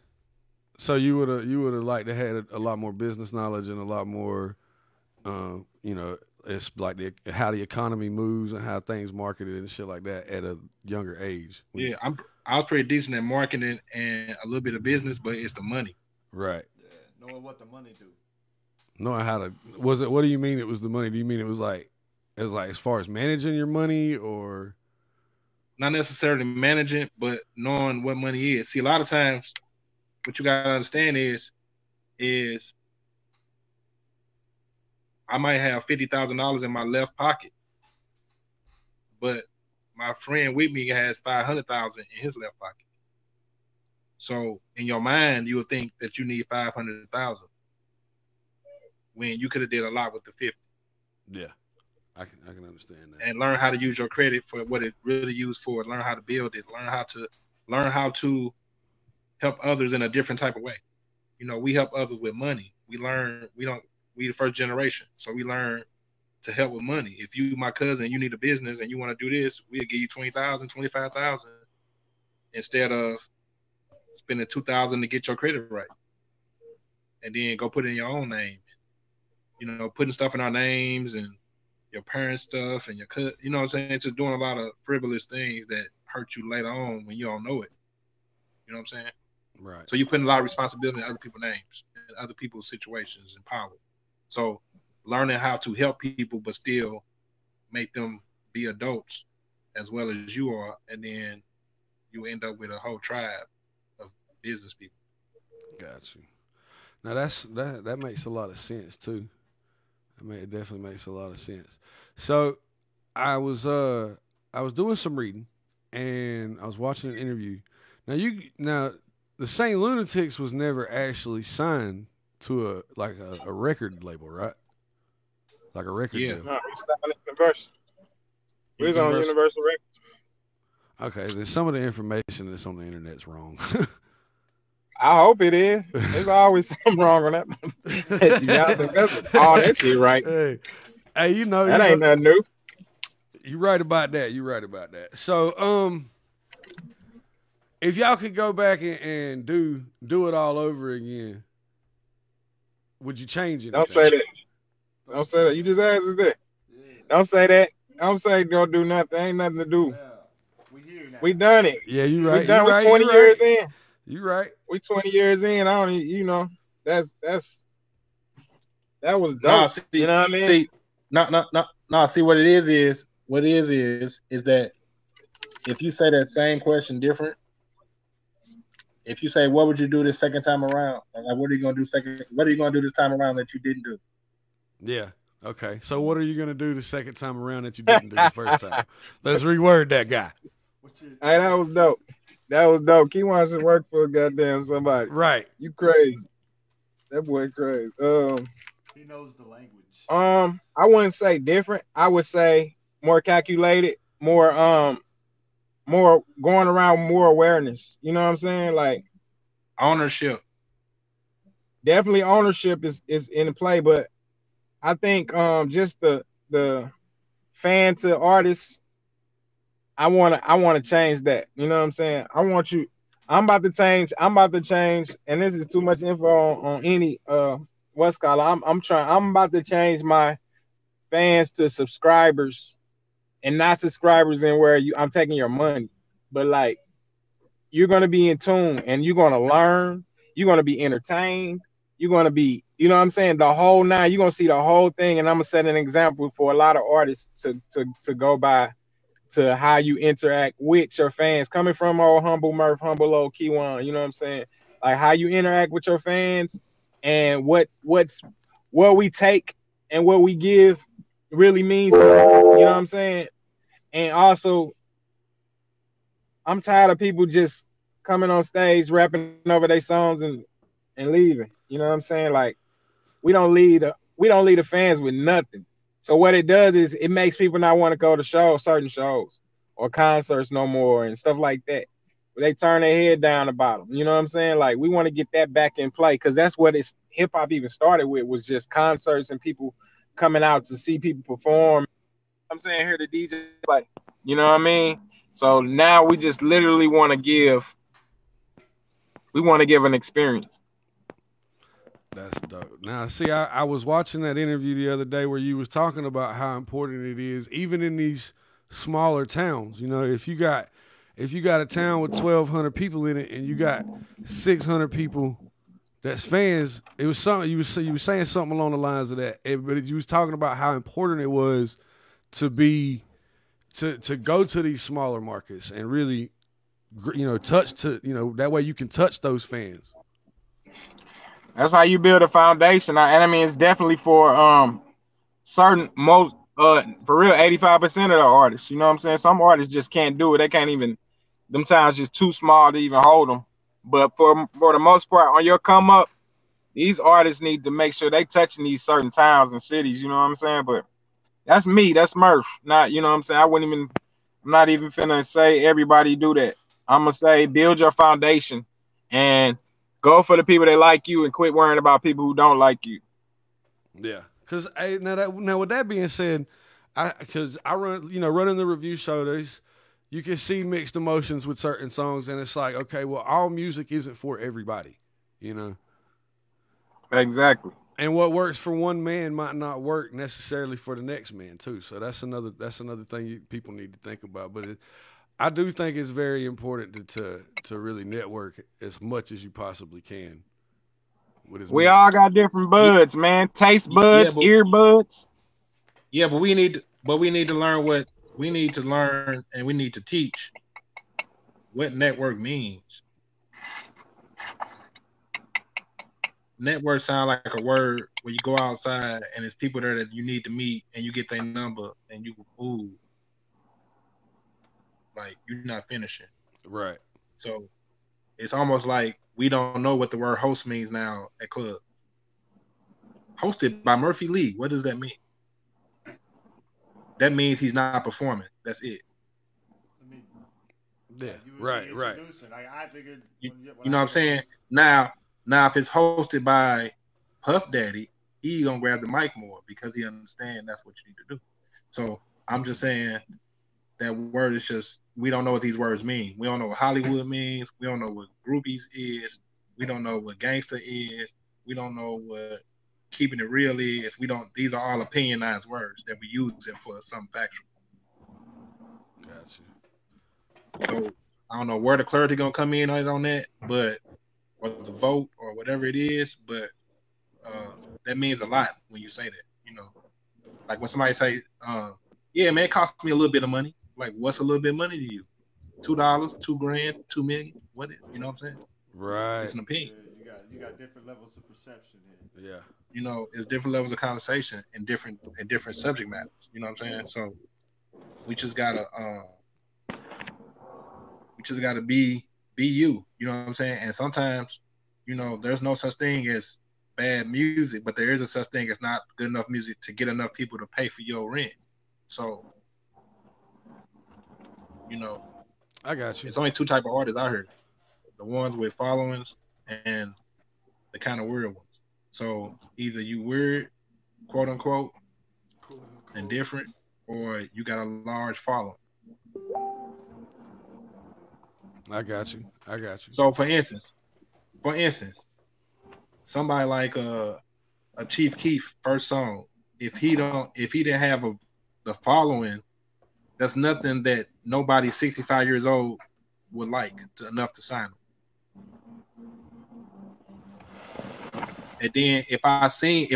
So you would have liked to had a lot more business knowledge and a lot more, you know, it's like how the economy moves and how things marketed and shit like that at a younger age. Yeah, I was pretty decent at marketing and a little bit of business, but it's the money. Right. Yeah, knowing what the money do. Knowing how to was it? What do you mean? It was the money? Do you mean it was like as far as managing your money or? Not necessarily managing, but knowing what money is. See, a lot of times. What you gotta understand is I might have $50,000 in my left pocket, but my friend with me has 500,000 in his left pocket. So in your mind, you would think that you need 500,000 when you could have did a lot with the 50. Yeah, I can understand that. And learn how to use your credit for what it really used for. Learn how to build it. Learn how to help others in a different type of way. You know, we help others with money. We the first generation. So we learn to help with money. If you, my cousin, you need a business and you want to do this, we'll give you $20,000, $25,000 instead of spending $2,000 to get your credit right. and then go put it in your own name. You know, putting stuff in our names and your parents' stuff and your cut, you know what I'm saying? Just doing a lot of frivolous things that hurt you later on when you don't know it. You know what I'm saying? Right. So you're putting a lot of responsibility in other people's names and other people's situations and power. So learning how to help people but still make them be adults as well as you are, and then you end up with a whole tribe of business people. Got you. Now that makes a lot of sense too. I mean, it definitely makes a lot of sense. So I was doing some reading and I was watching an interview. Now the St. Lunatics was never actually signed to a record label, right? Like a record deal. No, we signed at Universal. We was on Universal Records. Okay, then some of the information that's on the internet's wrong. I hope it is. There's always something wrong on that. That's all that shit, right? Hey, you know that ain't nothing new. You're right about that. You're right about that. So, if y'all could go back and do it all over again, would you change it? Don't say that. Don't say that. You just asked us that. Yeah. Don't say that. Don't say don't do nothing. Ain't nothing to do. Yeah. We here now. We done it. Yeah, you right. We done. We're 20 years in. You right. We 20 years in. I don't, you know, that was dope. Nah, see, you know what I mean? See, no. See, what it is is that if you say that same question different, if you say, what would you do this second time around? Like, what are you gonna do what are you gonna do this time around that you didn't do? Yeah. Okay. So what are you gonna do the second time around that you didn't do the first time? Let's reword that guy. Hey, that was dope. That was dope. Kyjuan should work for goddamn somebody. Right. You crazy. That boy crazy. He knows the language. I wouldn't say different. I would say more calculated, more going around, more awareness. You know what I'm saying? Like ownership. Definitely ownership is in play, but I think just the fan to artist, I wanna change that. You know what I'm saying? I'm about to change, and this is too much info on any West Scholar. I'm about to change my fans to subscribers, and not subscribers in where I'm taking your money. But like, you're gonna be in tune and you're gonna learn, you're gonna be entertained, you're gonna be, you know what I'm saying, the whole nine, you're gonna see the whole thing, and I'm gonna set an example for a lot of artists to go by. To how you interact with your fans, coming from old humble Murph, humble old Kyjuan, you know what I'm saying? Like how you interact with your fans and what we take and what we give really means to them, you know what I'm saying? And also, I'm tired of people just coming on stage, rapping over their songs and leaving, you know what I'm saying? Like we don't leave the fans with nothing. So what it does is it makes people not want to go to certain shows or concerts no more and stuff like that. They turn their head down about them. You know what I'm saying? Like we want to get that back in play because that's what hip hop even started with, was just concerts and people coming out to see people perform. I'm saying here the DJ, like, you know what I mean? So now we just literally want to give an experience. That's dope. Now, see, I was watching that interview the other day where you was talking about how important it is, even in these smaller towns. You know, if you got a town with 1,200 people in it and you got 600 people that's fans, it was something you were saying something along the lines of that. But you was talking about how important it was to go to these smaller markets and really, you know, that way you can touch those fans. That's how you build a foundation. And I mean, it's definitely for for real, 85% of the artists. You know what I'm saying? Some artists just can't do it. They can't even, them times just too small to even hold them. But for the most part, on your come up, these artists need to make sure they touching these certain towns and cities. You know what I'm saying? But that's me. That's Murph. Not, you know what I'm saying? I'm not even finna say everybody do that. I'm gonna say build your foundation and go for the people that like you and quit worrying about people who don't like you. Yeah. Because now with that being said, running the review show, you can see mixed emotions with certain songs, and it's like, okay, well, all music isn't for everybody, you know? Exactly. And what works for one man might not work necessarily for the next man too. So that's another thing people need to think about. But I do think it's very important to really network as much as you possibly can. We all got different buds, man. Taste buds, ear buds. Yeah, but we need to learn what we need to learn, and we need to teach what network means. Network sound like a word where you go outside and there's people there that you need to meet, and you get their number, and you ooh, like you're not finishing. Right. So it's almost like we don't know what the word host means now at club. Hosted by Murphy Lee. What does that mean? That means he's not performing. That's it. I mean, yeah. Right. Right. Like, I figured you know what I'm saying? Now, if it's hosted by Puff Daddy, he gonna grab the mic more because he understands that's what you need to do. So I'm just saying that word is just, we don't know what these words mean. We don't know what Hollywood means. We don't know what groupies is. We don't know what gangster is. We don't know what keeping it real is. We don't. These are all opinionized words that we use it for something factual. Gotcha. So I don't know where the clarity gonna come in on that, but or the vote or whatever it is, but that means a lot when you say that. You know, like when somebody say, "Yeah, man, it cost me a little bit of money." Like, what's a little bit of money to you? $2, $2 grand, $2 million? What? You know what I'm saying? Right. It's an opinion. Yeah, you got different levels of perception here. Yeah. You know, it's different levels of conversation and different subject matters. You know what I'm saying? So we just gotta be you. You know what I'm saying? And sometimes, you know, there's no such thing as bad music, but there is a such thing as not good enough music to get enough people to pay for your rent. So, you know, I got you. It's only two type of artists out here: the ones with followings and the kind of weird ones. So either you weird, quote unquote, and different, or you got a large following. I got you. So for instance, somebody like a Chief Keef first song, if he didn't have the following, that's nothing that nobody 65 years old would like enough to sign him. And then if I seen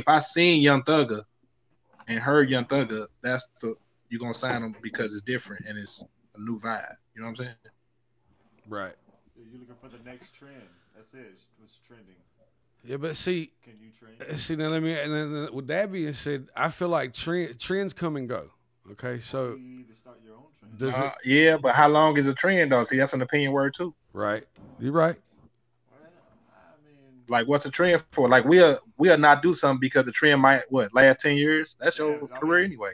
Young Thugger and heard Young Thugger, you're gonna sign him because it's different and it's a new vibe. You know what I'm saying? Right. You're looking for the next trend. That's it. It's what's trending. Yeah, but see, can you trend? See, now let me. And then with that being said, I feel like trends come and go. Okay, so you need to start your own trend. Yeah, but how long is a trend though? See, that's an opinion word too. Right. You're right. Well, I mean, like, what's a trend for? Like, we'll not do something because the trend might last 10 years. That's your career anyway.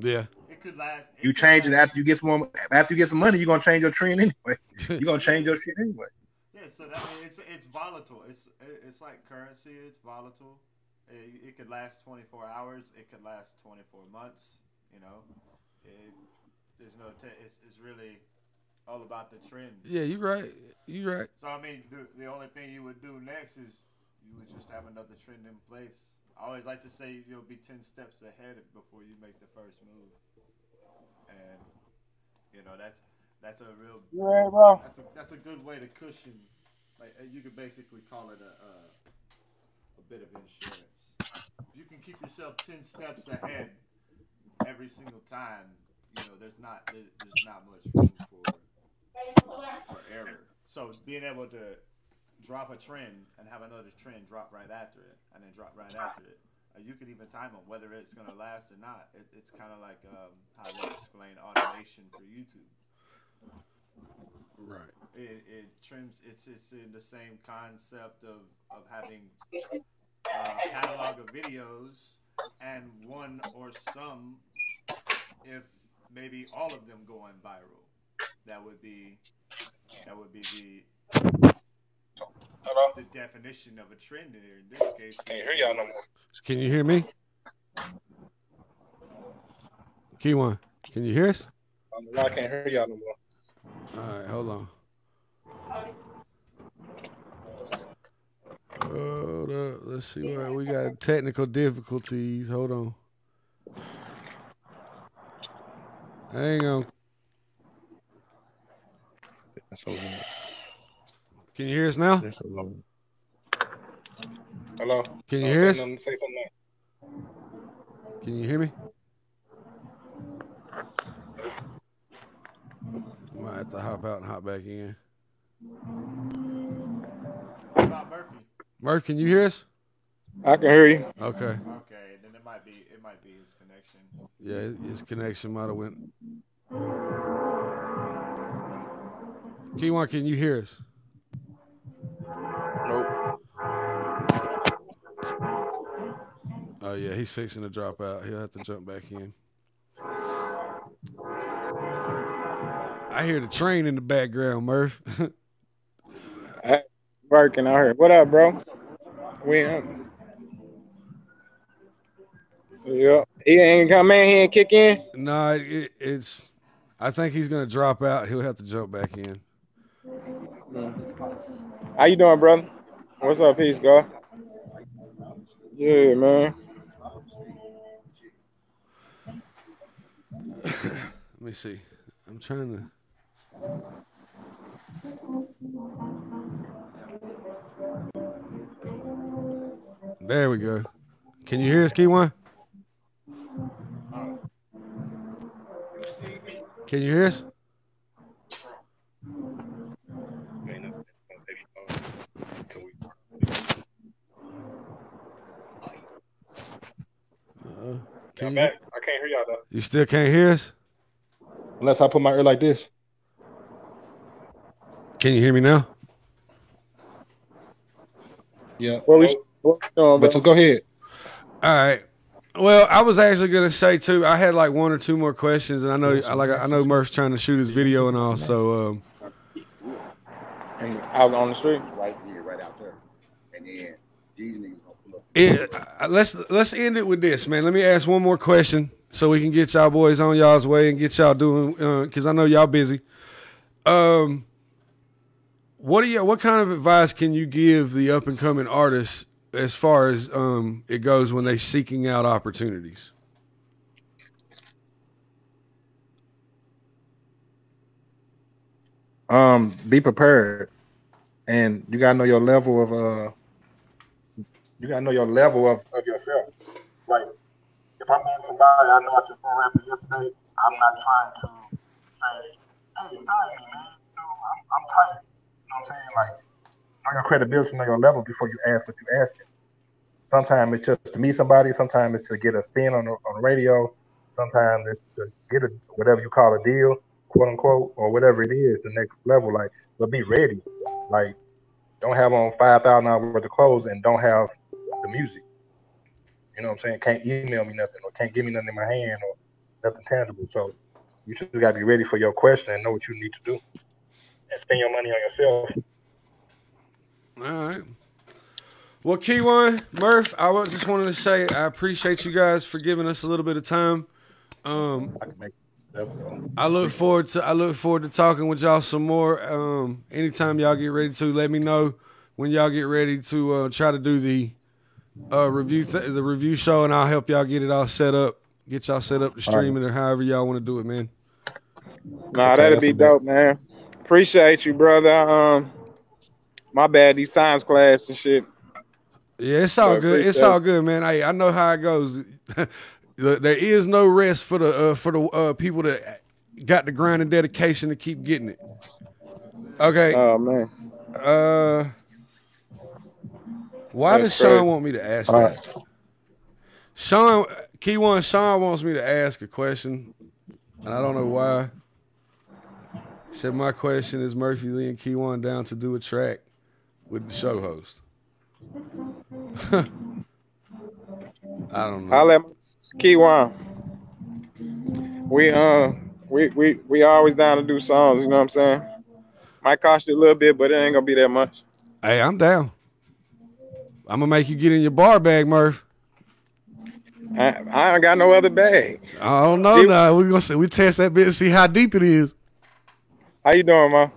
Yeah. It could last. You change it after you get some more, after you get some money. You're gonna change your trend anyway. You're gonna change your shit anyway. Yeah, so that, I mean, it's volatile. It's like currency. It's volatile. It could last 24 hours. It could last 24 months. You know, it's really all about the trend. Yeah, you're right. So I mean, the only thing you would do next is you would just have another trend in place. I always like to say you'll be 10 steps ahead before you make the first move, and you know that's a real that's a good way to cushion. Like, you could basically call it a bit of insurance. If you can keep yourself 10 steps ahead every single time, you know, there's not much room for error. So being able to drop a trend and have another trend drop right after it, and then drop right after it, you can even time them whether it's going to last or not. It's kind of like how you explain automation for YouTube. Right. It trims. It's in the same concept of having a catalog of videos and one or some, if maybe all of them, going viral. That would be the definition of a trend in here. In this case, I can't hear y'all no more. Can you hear me? Kyjuan, can you hear us? No, I can't hear y'all no more. All right, hold on. Hold up. Let's see. What we got technical difficulties. Hold on. Hang on. That's over. Can you hear us now? That's over. Hello. Can you hear us? Say something. Can you hear me? Might have to hop out and hop back in. What about Murphy? Murph, can you hear us? I can hear you. Okay. Okay, then it might be his connection. Yeah, his connection might have went. Kyjuan, can you hear us? Nope. Oh yeah, he's fixing to drop out. He'll have to jump back in. I hear the train in the background, Murph. Working out here. What up, bro? We up. Yeah. He ain't come in. He ain't kick in. Nah, it's. I think he's gonna drop out. He'll have to jump back in. How you doing, brother? What's up, peace, God? Yeah, man. Let me see. I'm trying to. There we go. Can you hear us, Kyjuan? Can you hear us? I'm back. I can't hear y'all though. You still can't hear us? Unless I put my ear like this. Can you hear me now? Yeah. Well, but so go ahead. All right. Well, I was actually gonna say too. I had like one or two more questions, and I know, I know Murph's trying to shoot his video and all. So. And out on the street, right here, right out there, and then these niggas gonna pull up. Let's end it with this, man. Let me ask one more question so we can get y'all boys on y'all's way and get y'all doing, because I know y'all busy. What kind of advice can you give the up and coming artists as far as it goes when they seeking out opportunities? Be prepared, and you gotta know your level of yourself. Like if I'm meeting somebody, I know I just rapped yesterday. I'm not trying to say, "Hey, sign me, man. No, I'm tired." You know what I'm saying? Like, know your credibility, know your level before you ask what you asking. Sometimes it's just to meet somebody. Sometimes it's to get a spin on the radio. Sometimes it's to get a, whatever you call a deal, quote unquote, or whatever it is, the next level. Like, but be ready. Like, don't have on $5,000 worth of clothes and don't have the music. You know what I'm saying? Can't email me nothing or can't give me nothing in my hand or nothing tangible. So you just got to be ready for your question and know what you need to do. And spend your money on yourself. All right. Well, Kyjuan, Murph, I just wanted to say I appreciate you guys for giving us a little bit of time. I look forward to talking with y'all some more. Anytime y'all get ready to, let me know when y'all get ready to try to do the review show, and I'll help y'all get it all set up, get y'all set up to streaming or however y'all want to do it, man. Nah, okay, that'd be dope, man. Appreciate you, brother. My bad, these times clash and shit. Yeah, it's all good. It's all good, man. Hey, I know how it goes. There is no rest for the people that got the grind and dedication to keep getting it. Okay. Oh man. Why does Sean want me to ask that? Sean, Kyjuan, Sean wants me to ask a question, and I don't know why. He said, my question is Murphy Lee and Kyjuan down to do a track with the show host. I don't know. I'll let Kyjuan. We always down to do songs, you know what I'm saying? Might cost you a little bit, but it ain't gonna be that much. Hey, I'm down. I'm gonna make you get in your bar bag, Murph. I ain't got no other bag. I don't know now. We're gonna see, we test that bit and see how deep it is. How you doing, man?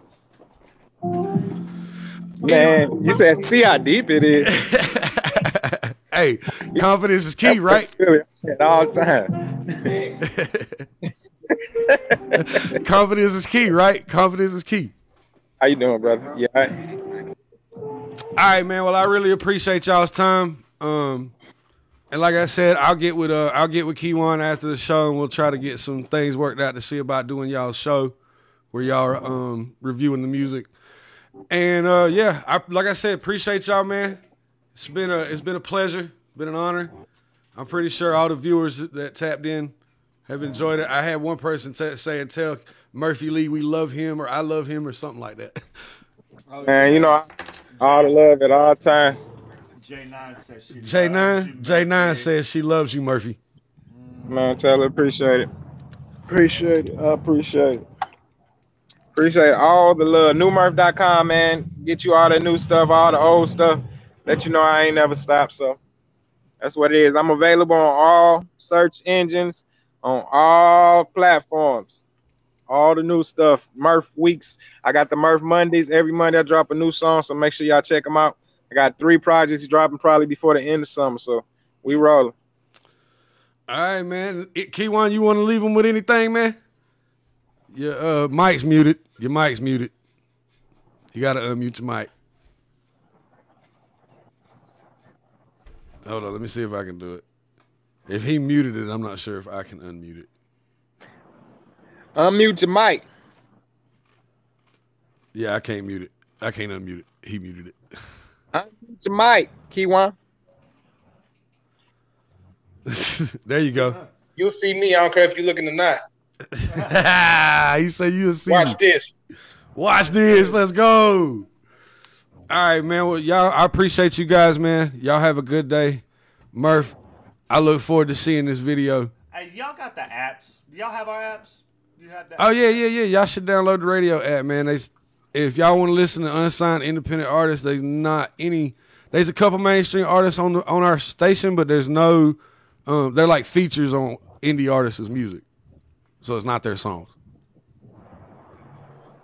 Man, you said see how deep it is. Hey, confidence is key, right? All the time. Confidence is key, right? Confidence is key. How you doing, brother? Yeah. All right, man. Well, I really appreciate y'all's time. And like I said, I'll get with Kyjuan after the show, and we'll try to get some things worked out to see about doing y'all's show where y'all are reviewing the music. And yeah, like I said, appreciate y'all, man. It's been a pleasure, been an honor. I'm pretty sure all the viewers that tapped in have enjoyed it. I had one person say, "Tell Murphy Lee we love him," or "I love him," or something like that. Man, you know, all the love at all time. J9 says she loves you, Murphy. Man, tell her appreciate it. Appreciate it. I appreciate it. Appreciate all the love. newmurf.com, man. Get you all the new stuff, all the old stuff. Let you know I ain't never stopped, so that's what it is. I'm available on all search engines, on all platforms. All the new stuff. Murph Weeks. I got the Murph Mondays. Every Monday I drop a new song, so make sure y'all check them out. I got 3 projects dropping probably before the end of summer, so we rolling. All right, man. Kyjuan, you want to leave them with anything, man? Your mic's muted. Your mic's muted. You got to unmute your mic. Hold on. Let me see if I can do it. If he muted it, I'm not sure if I can unmute it. Unmute your mic. Yeah, I can't mute it. I can't unmute it. He muted it. Unmute your mic, Kyjuan. There you go. You'll see me. I don't care if you're looking or not. You say you'll see. Watch this. Watch this. Let's go. All right, man. Well, y'all, I appreciate you guys, man. Y'all have a good day. Murph, I look forward to seeing this video. Hey, y'all got the apps. Y'all have our apps? You have that? Oh, yeah. Y'all should download the radio app, man. If y'all want to listen to unsigned independent artists, there's not any. There's a couple mainstream artists on our station, but there's no. They're like features on indie artists' music. So it's not their songs.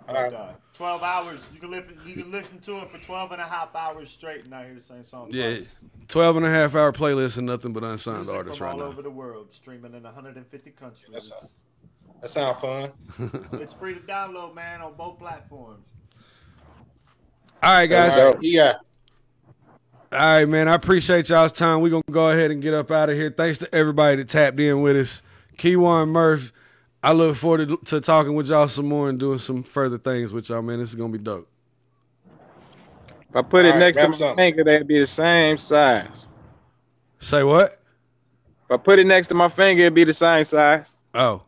Right. 12 hours. You can listen to it for 12 and a half hours straight and not hear the same song. Yeah, twice. 12 and a half hour playlist and nothing but unsigned music artists right now. All over the world, streaming in 150 countries. That sounds fun. It's free to download, man, on both platforms. All right, guys. Yeah. All right, man. I appreciate y'all's time. We're going to go ahead and get up out of here. Thanks to everybody that tapped in with us. Kyjuan, Murph. I look forward to talking with y'all some more and doing some further things with y'all, man. This is going to be dope. If I put it next to my finger, that'd be the same size. Say what? If I put it next to my finger, it'd be the same size. Oh.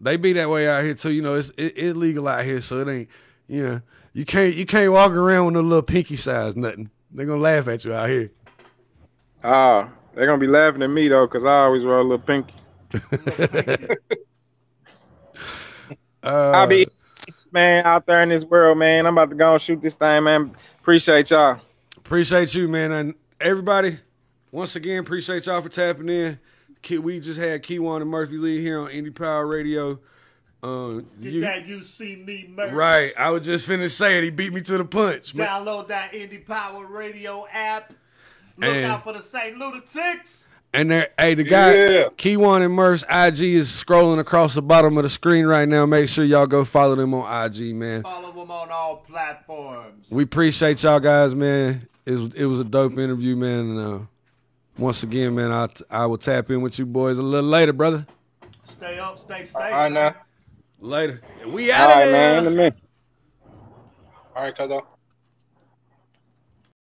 They be that way out here, too. You know, it's illegal out here, so it ain't, you know. You can't walk around with no little pinky size nothing. They're going to laugh at you out here. Oh, they're going to be laughing at me, though, because I always wear a little pinky. I'll be man out there in this world, man. I'm about to go and shoot this thing, man. Appreciate y'all. Appreciate you, man. And everybody, once again, appreciate y'all for tapping in. We just had Kyjuan and Murphy Lee here on Indie Power Radio. You see me, Murphy. Right. I was just finna say it. He beat me to the punch. Download that Indie Power Radio app. Look out for the St. Lunatics. And there, hey, the guy, Kyjuan and Murph's IG is scrolling across the bottom of the screen right now. Make sure y'all go follow them on IG, man. Follow them on all platforms. We appreciate y'all guys, man. It was a dope interview, man. And, once again, man, I will tap in with you boys a little later, brother. Stay up, stay safe. All right, now. Later. We out of there. All right, man. All right, cuz